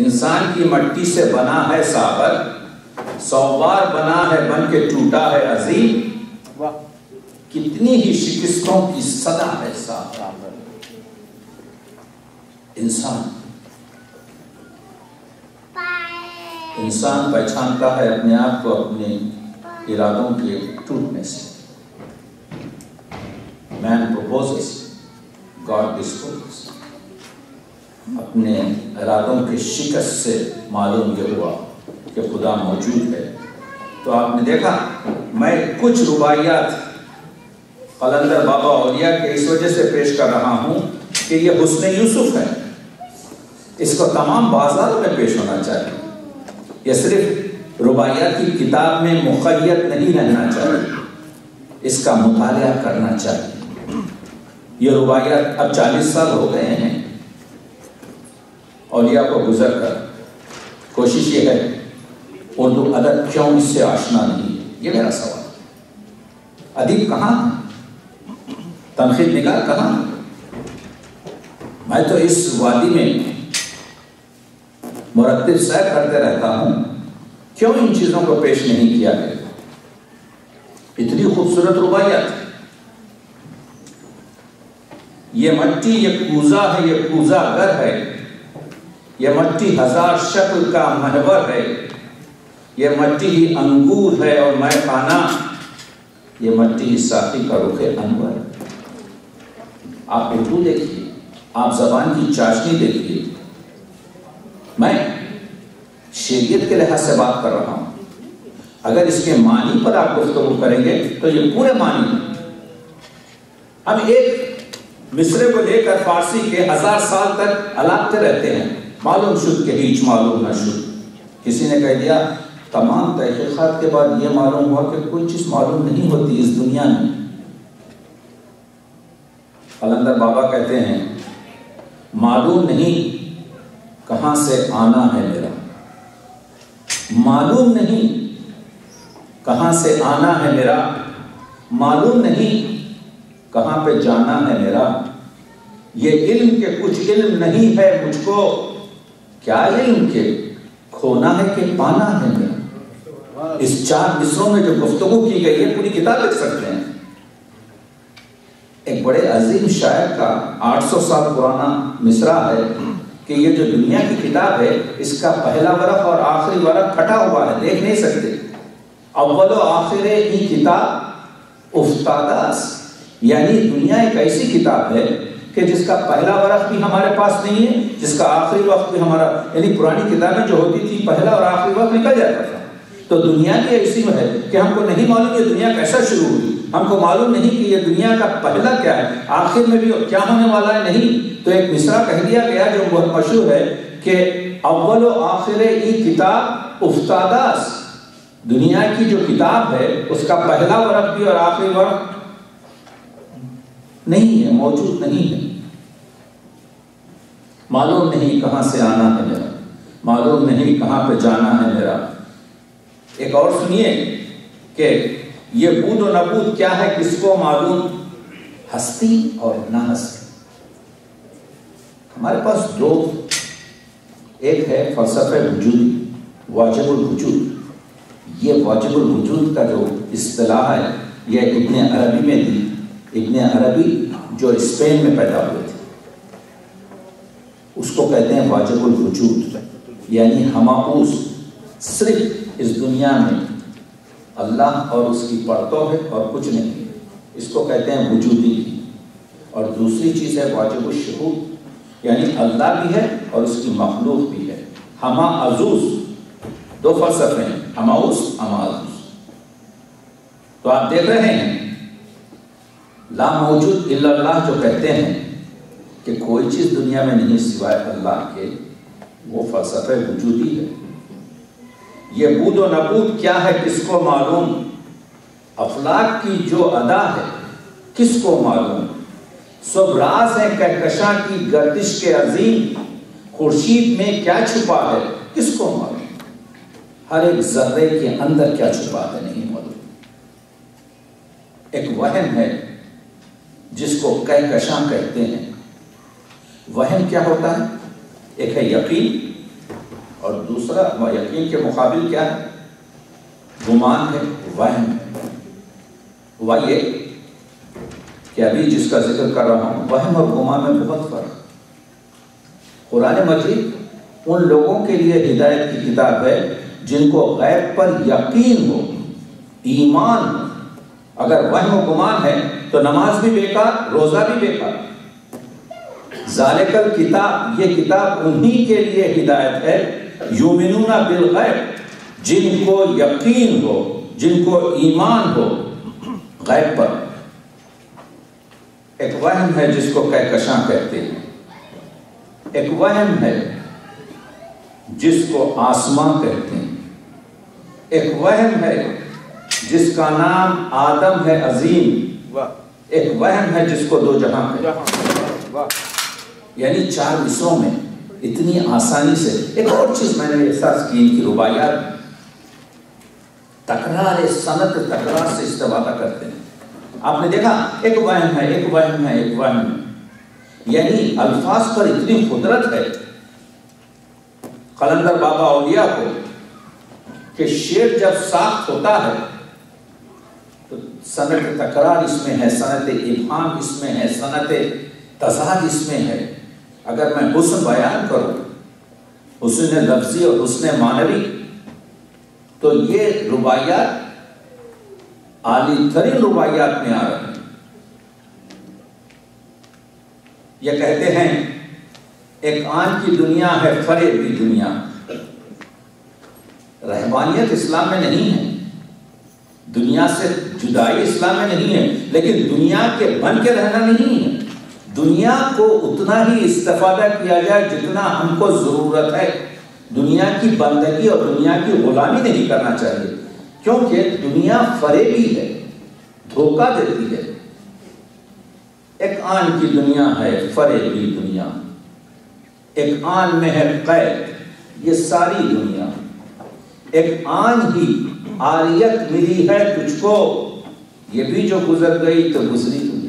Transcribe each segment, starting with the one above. इंसान की मट्टी से बना है साबर, सौ बार बना है बन के टूटा है अजीम, कितनी ही शिकस्तों की सदा है साबर। इंसान पहचानता है अपने आप को अपने इरादों के टूटने से। Man proposes, God disposes। अपने इरादों के शिकस्त से मालूम यह हुआ कि खुदा मौजूद है। तो आपने देखा, मैं कुछ रुबाइयात क़लंदर बाबा औलिया के इस वजह से पेश कर रहा हूँ कि यह हुस्न यूसुफ है, इसको तमाम बाजारों में पेश होना चाहिए। यह सिर्फ रुबाइयात की किताब में मुक़य्यद नहीं रहना चाहिए, इसका मुतालिया करना चाहिए। ये रुबाइयात अब 40 साल हो गए हैं औलिया को गुजर कर। कोशिश ये है उर्दू अदब क्यों इससे आशना नहीं, ये मेरा सवाल। अदीब कहाँ, तनकीद निगार कहाँ? मैं तो इस वादी में मुरत्तब सैर करते रहता हूँ, क्यों इन चीज़ों को पेश नहीं किया गया? इतनी खूबसूरत रुबाइयात। ये मट्टी ये पूजा है, ये पूजा घर है। ये मट्टी 1000 शक्ल का महवर है। ये मट्टी ही अंगूर है और मैं खाना। ये मट्टी ही साथी का रुखे अनवर है। आप उर्दू देखिए, आप जबान की चाशनी देखिए। मैं शरीयत के लिहाज से बात कर रहा हूँ। अगर इसके मानी पर आप गुफ्तगू करेंगे तो ये पूरे मानी है। अब एक मिस्रे को लेकर फारसी के 1000 साल तक अलापते रहते हैं, मालूम शुद्ध के बीच मालूम न शुद्ध। किसी ने कह दिया, तमाम तहकीक़ात के बाद यह मालूम हुआ कि कोई चीज़ मालूम नहीं होती इस दुनिया में। क़लंदर बाबा कहते हैं, मालूम नहीं कहाँ से आना है मेरा, मालूम नहीं कहाँ से आना है मेरा, मालूम नहीं कहाँ पे जाना है मेरा। ये इल्म के कुछ इल्म नहीं है मुझको, क्या इल्म के खोना है कि पाना है मेरा। इस 4 मिसरों में जो गुफ्तगू की गई है, पूरी किताब लिख सकते हैं। एक बड़े अजीम शायर का 800 साल पुराना मिसरा है कि ये जो दुनिया की किताब है, इसका पहला वरक़ और आखिरी वरक़ फटा हुआ है, देख नहीं सकते। अव्वल व आखिर ही किताब उफ्तादास, यानी दुनिया एक ऐसी किताब है कि जिसका पहला वरक़ भी हमारे पास नहीं है, जिसका आखिरी वक्त भी हमारा, यानी पुरानी किताबें जो होती थी पहला और आखिरी वक्त निकल जाता था। तो दुनिया की ऐसी है कि हमको नहीं मालूम ये दुनिया कैसा शुरू हुई, हमको मालूम नहीं कि ये दुनिया का पहला क्या है, आखिर में भी क्या होने वाला है नहीं। तो एक मिसरा कह दिया गया जो बहुत मशहूर है कि अव्वल व आखिर ई किताब उफ्तादास, दुनिया की जो किताब है उसका पहला वरक़ भी और आखिरी वरक़ नहीं है, मौजूद नहीं है। मालूम नहीं कहाँ से आना है मेरा, मालूम नहीं कहाँ पे जाना है मेरा। एक और सुनिए कि ये बूद और नबूद क्या है, किसको मालूम, हस्ती और ना हस्ती। हमारे पास दो, एक है फलसफे वजूद, वाजिबुल वुजूद। ये वाजिबुल वजूद का जो इस्तिलाह है, यह इब्ने अरबी में दी। इब्ने अरबी जो स्पेन में पैदा हुए थे, उसको कहते हैं वाजिबुल वुजूद, यानी हमाऊस। सिर्फ इस दुनिया में अल्लाह और उसकी परतों है और कुछ नहीं, इसको कहते हैं वजूदी। और दूसरी चीज़ है वाजिबुल शहूद, यानी अल्लाह भी है और उसकी मखलूक भी है। हमा अजूस, दो फलसफे हैं, हमाऊस, हमा अजूस। तो आप देख रहे हैं ला मौजूद इल्लल्लाह जो कहते हैं कि कोई चीज़ दुनिया में नहीं सिवाय अल्लाह के, वो फलसफे वजूदी है। ये बूद व नबूद क्या है, किसको मालूम, अफलाक की जो अदा है किसको मालूम। सब राज है कहकशां की गर्दिश के अजीम, खुर्शीद में क्या छुपा है किसको मालूम। हर एक जर्रे के अंदर क्या छुपा है नहीं मालूम। एक वहम है जिसको कहकशां कहते हैं। वहम क्या होता है? एक है यकीन और दूसरा यकीन के मुकाबले क्या है? गुमान है, वहम है। हुआ ये कि अभी जिसका जिक्र कर रहा हूँ, वहम और गुमान में बहुत फर्क। कुरान मजीद उन लोगों के लिए हिदायत की किताब है जिनको गैब पर यकीन हो, ईमान हो। अगर वहम और गुमान है तो नमाज भी बेकार, रोज़ा भी बेकार। ज़ालिकल किताब, ये किताब उन्हीं के लिए हिदायत है युमिनूना बिल गैब, जिनको यकीन हो, जिनको ईमान हो गैब पर। एक वहम है जिसको कहकशां कहते हैं, एक वहम है जिसको आसमां कहते हैं, एक वहम है जिसका नाम आदम है अजीम, एक वहम है जिसको दो जहां कहते हैं। यानी चार हिस्सों में इतनी आसानी से। एक और चीज मैंने एहसास की, इनकी रुबायात तकरार सनत तकरार से इस्तेमाल करते हैं। आपने देखा एक वहम है, एक वहम है, एक वहम है, यानी अल्फाज पर इतनी कुदरत है क़लंदर बाबा औलिया को कि शेर जब साख होता है तो सनत तकरार इसमें है, सनत इल्हाम इसमें है, सनत तज़ाद इसमें है। अगर मैं हुस्न बयान करूँ, हुस्न लफ्ज़ी और हुस्न मानवी, तो ये रुबायात आली तरीन रुबायात में आ रहे हैं। ये कहते हैं एक आन की दुनिया है, फरे भी दुनिया। रहबानियत इस्लाम में नहीं है, दुनिया से जुदाई इस्लाम में नहीं है, लेकिन दुनिया के बन के रहना नहीं है। दुनिया को उतना ही इस्तेफादा किया जाए जितना हमको ज़रूरत है। दुनिया की बंदगी और दुनिया की गुलामी नहीं करना चाहिए, क्योंकि दुनिया फरेबी है, धोखा देती है। एक आन की दुनिया है, फरेबी दुनिया, एक आन में है कैद ये सारी दुनिया। एक आन ही आरियत मिली है तुझको, ये भी जो गुजर गई तो गुजरी दुनिया।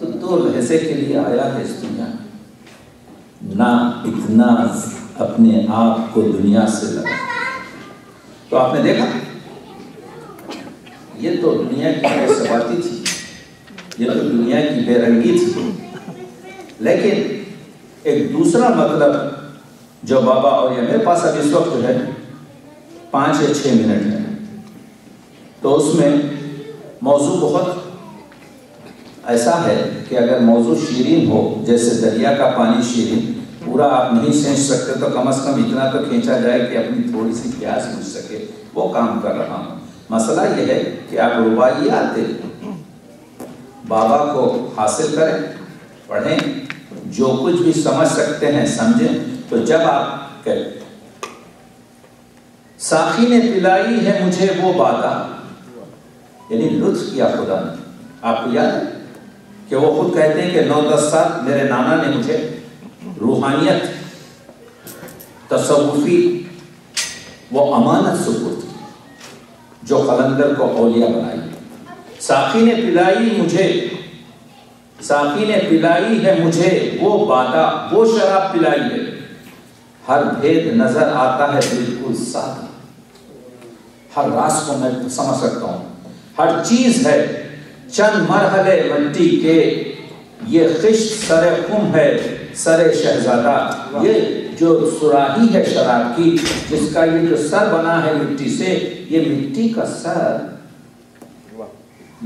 तो दो लहजे के लिए आया है इस दुनिया ना, इतना अपने आप को दुनिया से लगा। तो आपने देखा ये तो दुनिया की बेसवाती थी, ये तो दुनिया की बेरंगी थी। लेकिन एक दूसरा मतलब जो बाबा और मेरे पास अब इस वक्त है 5 या 6 मिनट है, तो उसमें मौजू बहुत ऐसा है कि अगर मौजू शीरीन हो, जैसे दरिया का पानी शीरीन, पूरा आप नहीं खींच सकते तो कम से कम इतना तो खींचा जाए कि अपनी थोड़ी सी प्यास बुझ सके, वो काम कर रहा हूँ। मसला ये है कि आप रुबाइयात बाबा को हासिल करें, पढ़ें, जो कुछ भी समझ सकते हैं समझें। तो जब आप कहें साखी ने पिलाई है मुझे वो बादा, यानी लुत्फ किया खुदा ने। आपको याद है कि वो खुद कहते हैं कि 9-10 साल मेरे नाना ने मुझे रूहानियत, तसव्वुफी वो अमानत सुपुर्द की जो क़लंदर को औलिया बनाई। साकी ने पिलाई मुझे, साकी ने पिलाई है मुझे वो बादा, वो शराब पिलाई है, हर भेद नजर आता है बिल्कुल साफ, हर रास को मैं समझ सकता हूँ, हर चीज है चंद मरहले मट्टी के, ये खिश्त सरे खुम है सरे शहजादा। ये जो सुराही है शराब की, जिसका ये जो सर बना है मिट्टी से, ये मिट्टी का सर,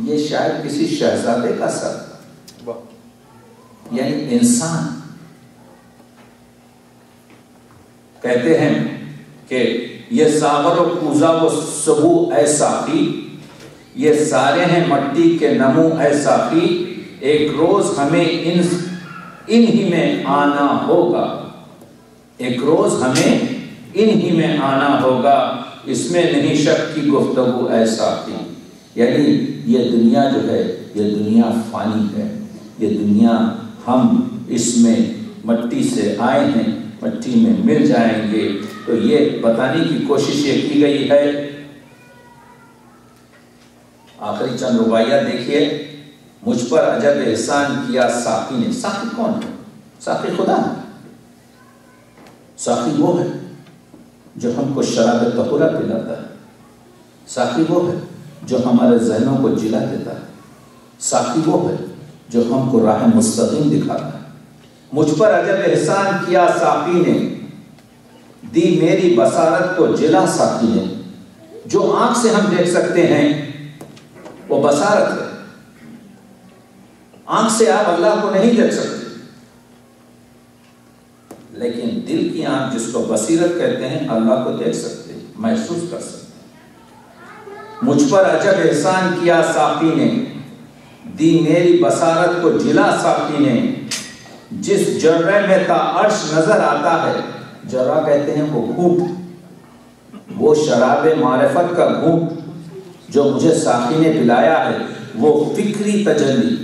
ये शायद किसी शहजादे का सर, यानी इंसान। कहते हैं कि ये सागर व कूजा वो सबू ऐसा की, ये सारे हैं मट्टी के नमू ऐसा ही, एक रोज हमें इन्हीं में आना होगा, एक रोज हमें इन्हीं में आना होगा, इसमें नहीं शक की गुफ्तगू ऐसा ही। यानी ये दुनिया जो है, ये दुनिया फानी है, ये दुनिया हम इसमें मट्टी से आए हैं, मट्टी में मिल जाएंगे। तो ये बताने की कोशिश ये की गई है। आखिरी चंद रुबाइया देखिए। मुझ पर अजब एहसान किया साकी ने। साकी कौन है? साकी खुदा है, साकी वो है जो हमको शराब तहुरा पिलाता है, साकी वो है जो हमारे जहनों को जिला देता है, साकी वो है जो हमको राह मुस्तकीम दिखाता है। मुझ पर अजब एहसान किया साकी ने, दी मेरी बसारत को जिला साकी ने। जो आंख से हम देख सकते हैं वो बसारत है, आंख से आप अल्लाह को नहीं देख सकते, लेकिन दिल की आंख जिसको बसीरत कहते हैं अल्लाह को देख सकते, महसूस कर सकते। मुझ पर अजब एहसान किया साकी ने, दी मेरी बसारत को जिला साकी ने। जिस जर्रे में ता अर्श नजर आता है, जर्रा कहते हैं वो घूंट, वो शराब मारिफत का घूंट जो मुझे साकी ने पिलाया है, वो फिक्री तजल्ली,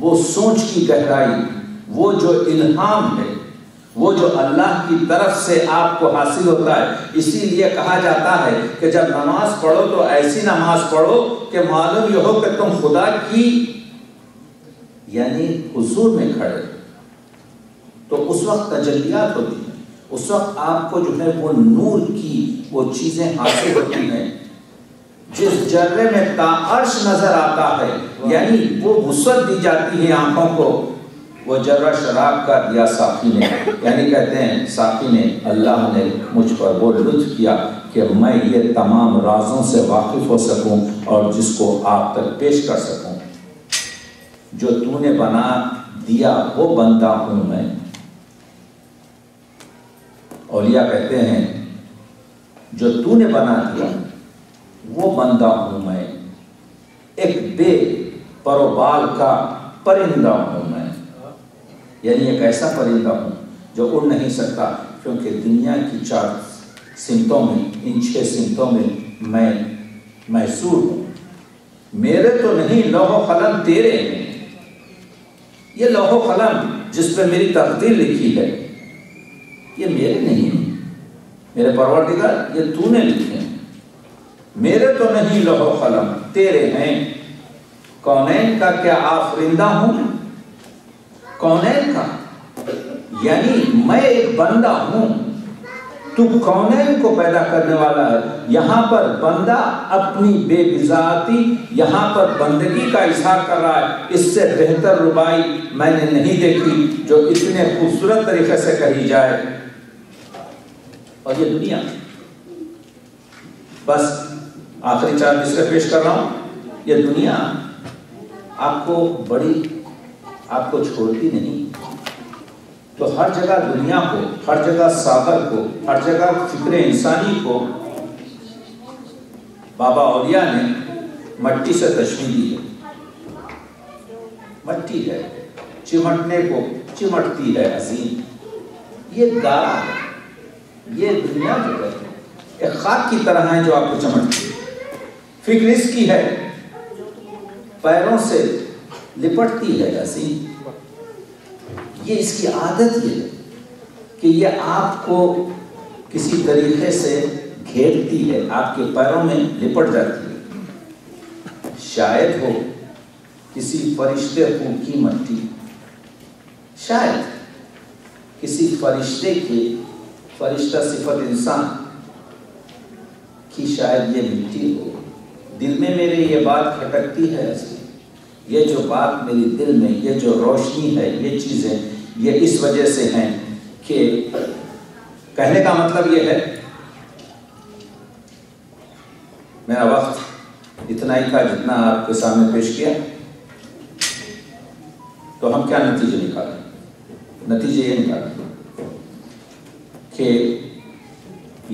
वो सोच की गहराई, वो जो इल्हाम है, वो जो अल्लाह की तरफ से आपको हासिल होता है। इसीलिए कहा जाता है कि जब नमाज पढ़ो तो ऐसी नमाज पढ़ो कि मालूम यह हो कि तुम खुदा की यानी हुजूर में खड़े, तो उस वक्त तजल्लियात होती है, उस वक्त आपको जो है वो नूर की वो चीज़ें हासिल होती हैं। जिस जर्रे में ताअर्श नजर आता है, यानी वो वसअत दी जाती है आंखों को, वो जर्रा शराब का दिया साकी ने, यानी कहते हैं साकी ने, अल्लाह ने मुझ पर वो लुत्फ किया कि मैं ये तमाम राजों से वाकिफ हो सकूं और जिसको आप तक पेश कर सकूं। जो तूने बना दिया वो बंदा हूं मैं। औलिया कहते हैं जो तूने बना दिया वो बंदा हूँ मैं, एक बे परोबाल का परिंदा हूँ मैं, यानी एक ऐसा परिंदा हूँ जो उड़ नहीं सकता, क्योंकि दुनिया की चार सिमतों में, इन छह सिमतों में मैं महसूर हूँ। मेरे तो नहीं लौहो कलम तेरे हैं, ये लौहो कलम जिस पर मेरी तकदीर लिखी है ये मेरे नहीं है, मेरे परवरदिगार ये तूने लिखे हैं। मेरे तो नहीं लहो कलम तेरे हैं, कौनैन का क्या आफरिंदा हूं, कौनैन का यानी मैं एक बंदा हूं, तू कौनैन को पैदा करने वाला है। यहां पर बंदा अपनी बेबिजाती, यहां पर बंदगी का इजहार कर रहा है। इससे बेहतर रुबाई मैंने नहीं देखी जो इतने खूबसूरत तरीके से कही जाए। और ये दुनिया बस आखिरी चार मिसरे पेश कर रहा हूँ। ये दुनिया आपको बड़ी, आपको छोड़ती नहीं, तो हर जगह दुनिया को, हर जगह सागर को, हर जगह फिक्र इंसानी को बाबा औलिया ने मट्टी से तशबीह दी है। मट्टी है, चिमटने को चिमटती है अजीम। ये गारा है, ये दुनिया जो है एक खाक की तरह है जो आपको चमकती है। फिक्र इसकी है, पैरों से लिपटती है ऐसी, ये इसकी आदत ये है कि ये आपको किसी तरीके से घेरती है, आपके पैरों में लिपट जाती है। शायद हो किसी फरिश्ते की मट्टी, शायद किसी फरिश्ते के, फरिश्ता सिफत इंसान कि शायद ये मिट्टी हो। दिल में मेरे ये बात खटकती है ऐसे, ये जो बात मेरे दिल में, ये जो रोशनी है, ये चीज़ें ये इस वजह से हैं कि कहने का मतलब ये है, मेरा वक्त इतना ही था जितना आपके सामने पेश किया। तो हम क्या नतीजे निकालें? नतीजे ये निकालें कि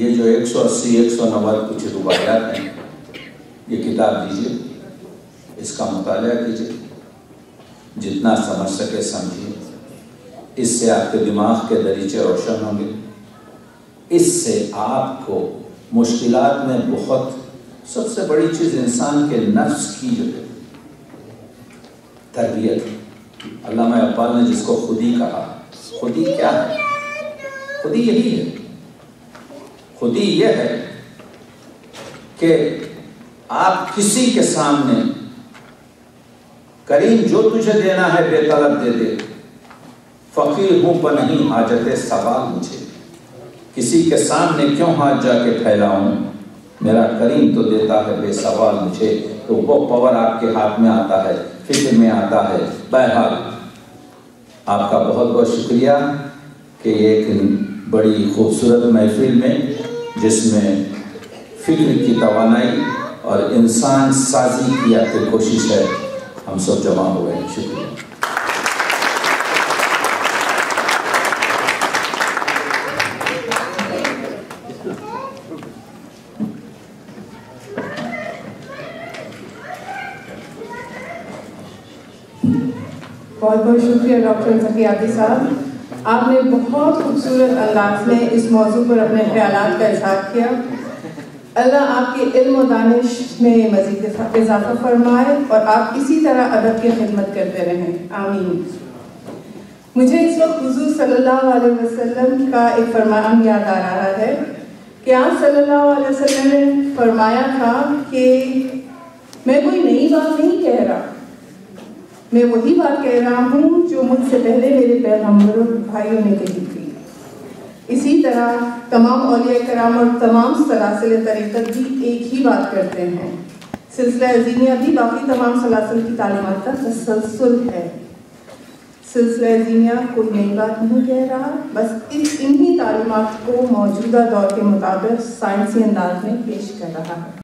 ये जो 180 190 कुछ रुवायात हैं, ये किताब लीजिए, इसका मुताला कीजिए, जितना समझ सके समझिए। इससे आपके दिमाग के दरीचे रोशन होंगे, इससे आपको मुश्किलात में बहुत, सबसे बड़ी चीज़ इंसान के नफ्स की जो है तरबियत, अल्लामा इक़बाल ने जिसको खुदी कहा। खुदी क्या है? खुदी यही है, खुदी ये है कि आप किसी के सामने करीम जो तुझे देना है बेतलब दे दे, फकीर हूं पर नहीं हाजत सवाल मुझे। किसी के सामने क्यों हाथ जाके फैलाऊं, मेरा करीम तो देता है बेसवाल मुझे। तो वो पावर आपके हाथ में आता है, फिक्र में आता है। बहरहाल आपका बहुत बहुत शुक्रिया कि एक बड़ी खूबसूरत महफिल में, जिसमें फिक्र की तवानाई और इंसान साजी की आपकी कोशिश है, हम सब जमा हुए हैं। शुक्रिया। बहुत बहुत शुक्रिया डॉक्टर तकी अबेदी साहब, आपने बहुत खूबसूरत अंदाज में इस मौजू पर अपने ख्यालात का इजहार किया। अल्लाह आपके इल्म और दानिश में मज़ीद इजाफा फरमाए और आप इसी तरह अदब की खिदमत करते रहें, आमीन। मुझे इस वक्त हुज़ूर सल्लल्लाहु अलैहि वसल्लम का एक फरमान याद आ रहा है कि आप सल्लल्लाहु अलैहि वसल्लम ने फरमाया था कि मैं कोई नई बात नहीं कह रहा, मैं वही बात कह रहा हूँ जो मुझसे पहले मेरे पैगंबरों भाइयों ने कही थी। इसी तरह तमाम औलिया कराम और तमाम सलासिल तरीक़त भी एक ही बात करते हैं। सिलसिला अजीमिया भी बाकी तमाम सलासिल की तालीमात का तसलसल है। सिलसिला अजीमिया कोई नई बात नहीं कह रहा, बस इन्हीं तालीमात को मौजूदा दौर के मुताबिक साइंसी अंदाज में पेश कर रहा है।